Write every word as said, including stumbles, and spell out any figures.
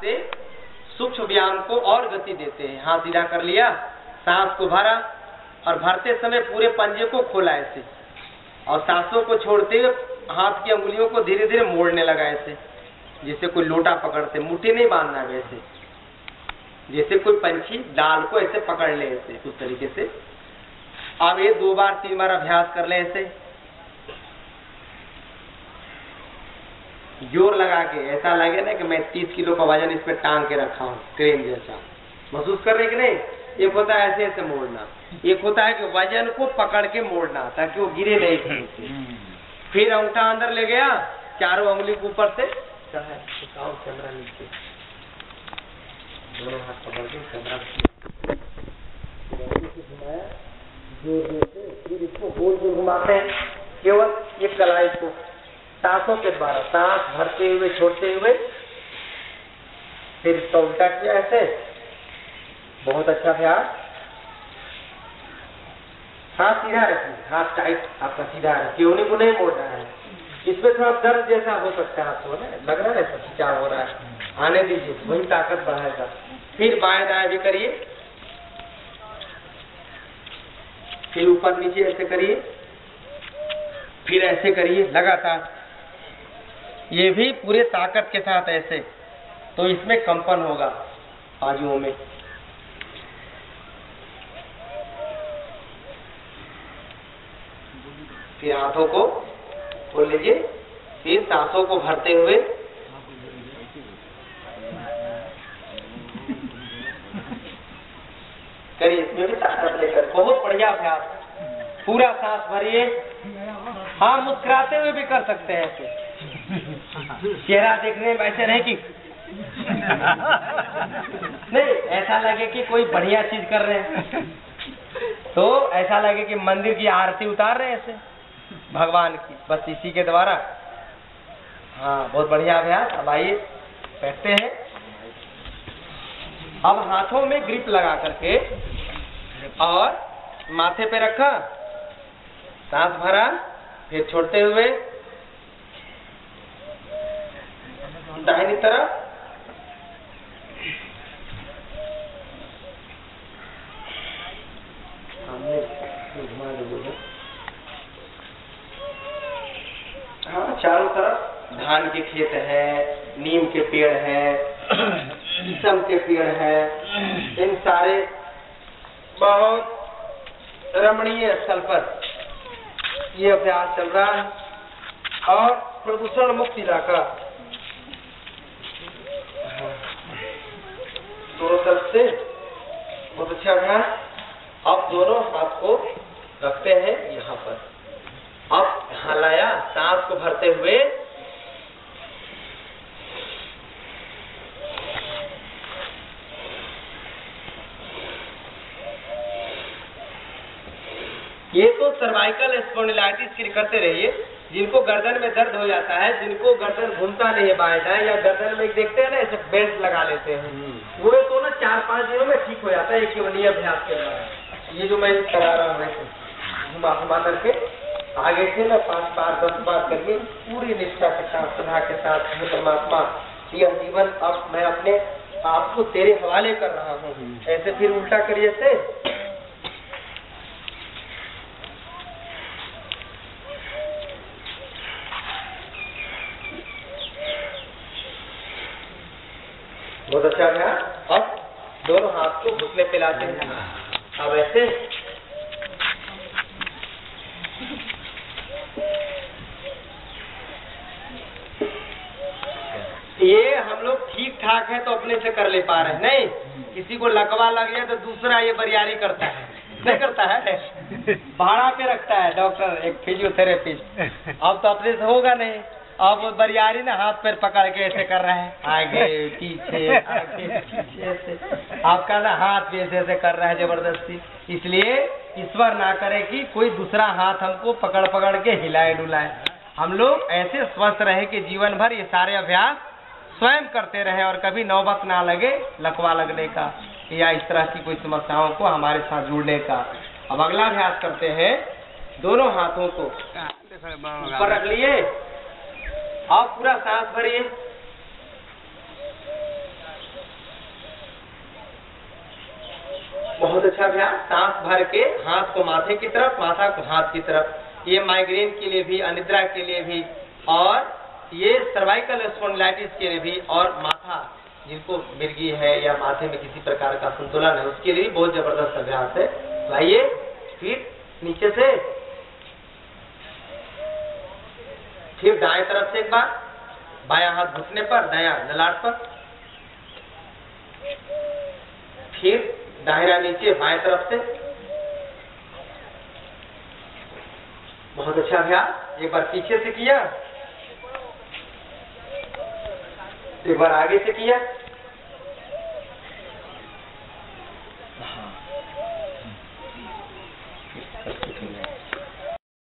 से सूक्ष्म व्यायाम को और गति देते हैं। हाथ सीधा कर लिया, सांस को भरा और भरते समय पूरे पंजे को खोला ऐसे, और सांसों को छोड़ते हुए हाथ की अंगुलियों को धीरे धीरे मोड़ने लगा ऐसे, जैसे कोई लोटा पकड़ते। मुट्ठी नहीं बांधना, वैसे जैसे कोई पंछी डाल को ऐसे पकड़ ले ऐसे, उस तरीके से। अब ये दो बार तीन बार अभ्यास कर ले ऐसे, जोर लगा के। ऐसा लगे ना कि मैं तीस किलो का वजन इस पे टांग के रखा हूँ, क्रेन जैसा महसूस कर रहे कि नहीं। एक होता है ऐसे ऐसे मोड़ना, एक होता है कि वजन को पकड़ के मोड़ना ताकि वो गिरे नहीं। फिर अंगूठा अंदर ले गया, चारों उंगली के ऊपर से चमड़ा नीचे, दोनों हाथ पकड़ के चमड़ा घुमाया जोर जोर से। फिर इसको गोल गोल घुमाते हैं केवल एक कलाई को सांसों के द्वारा, सांस भरते हुए छोड़ते हुए। फिर इसका उल्टा किया ऐसे, बहुत अच्छा अभ्यास। हाथ सीधा रखिए, हाथ टाइट आपका सीधा रखिए, उन्हीं को नहीं मोड़ना है। इसमें थोड़ा दर्द जैसा हो सकता है आपको, लग रहा है ऐसा खिंचाव हो रहा है, आने दीजिए, वही ताकत बढ़ाएगा। फिर बाएं दाएं भी करिए, फिर ऊपर नीचे ऐसे करिए, फिर ऐसे करिए लगातार, ये भी पूरे ताकत के साथ ऐसे। तो इसमें कंपन होगा बाजुओं में। फिर हाथों को खोल लीजिए, फिर सांसों को भरते हुए करिए, इसमें भी ताकत लेकर। बहुत बढ़िया अभ्यास, पूरा सांस भरिए। हाँ, मुस्कुराते हुए भी कर सकते हैं ऐसे, चेहरा देखने में ऐसे नहीं कि नहीं, ऐसा लगे कि कोई बढ़िया चीज कर रहे हैं, तो ऐसा लगे कि मंदिर की आरती उतार रहे हैं ऐसे भगवान की, बस इसी के द्वारा। हाँ, बहुत बढ़िया अभ्यास। अब आइए बैठते हैं। अब हाथों में ग्रिप लगा करके और माथे पे रखा, सांस भरा, फिर छोड़ते हुए दाहिनी तरफ। हाँ, चारों तरफ धान के खेत है, नीम के पेड़ है, शीशम के पेड़ है, इन सारे बहुत रमणीय स्थल पर ये अभ्यास चल रहा है। और प्रदूषण मुक्त इलाका, दोनों तरफ से बहुत अच्छा अभ्यास। अब दोनों हाथ को रखते हैं यहाँ पर, अब हलाया, सांस को भरते हुए ये। तो सर्वाइकल स्पोंडिलाइटिस की करते रहिए, जिनको गर्दन में दर्द हो जाता है, जिनको गर्दन घूमता नहीं है बाएं दाएं, या गर्दन में देखते हैं ना ऐसे बेल्ट लगा लेते हैं, वो तो ना चार पांच दिनों में ठीक हो जाता है, एक केवल अभ्यास के द्वारा। ये जो मैं करा रहा हूँ ऐसे घुमा घुमा करके आगे से ना पांच बार दस बार करके पूरी निष्ठा के साथ, श्रद्धा के साथ, हे परमात्मा यह जीवन अब मैं अपने आप को तेरे हवाले कर रहा हूँ ऐसे। फिर उल्टा करिए से, बहुत अच्छा गया। अब दोनों हाथ को घुटने पे लाते हैं, अब ऐसे ये हम लोग ठीक ठाक है तो अपने से कर ले पा रहे हैं, नहीं किसी को लकवा लग गया तो दूसरा ये बरियारी करता है, नहीं करता है, भाड़ा पे रखता है डॉक्टर एक फिजियोथेरेपिस्ट। अब तो अपने से होगा नहीं, अब बरियारी ना हाथ पैर पकड़ के ऐसे कर रहा है, आगे पीछे आगे पीछे ऐसे, आपका ना हाथ भी ऐसे ऐसे कर रहा है जबरदस्ती। इसलिए ईश्वर ना करे कि कोई दूसरा हाथ हमको पकड़ पकड़ के हिलाए डुलाए। हम लोग ऐसे स्वस्थ रहे कि जीवन भर ये सारे अभ्यास स्वयं करते रहे और कभी नौबत ना लगे लकवा लगने का या इस तरह की कोई समस्याओं को हमारे साथ जुड़ने का। अब अगला अभ्यास करते हैं, दोनों हाथों को ऊपर रख लिए, आप पूरा सांस भरिए, बहुत अच्छा अभ्यास। सांस भर के हाथ को माथे की तरफ, माथा को हाथ की तरफ। ये माइग्रेन के लिए भी, अनिद्रा के लिए भी, और ये सर्वाइकल स्पॉन्डिलाइटिस के लिए भी, और माथा जिनको मिर्गी है या माथे में किसी प्रकार का संतुलन है उसके लिए बहुत जबरदस्त अभ्यास है। तो आइए फिर नीचे से, फिर दाएं तरफ से एक बार, बायां हाथ घुटने पर, दायां ललाट पर, फिर दाहिना नीचे बाएं तरफ से। बहुत अच्छा अभ्यास। एक बार पीछे से किया, एक बार आगे से किया।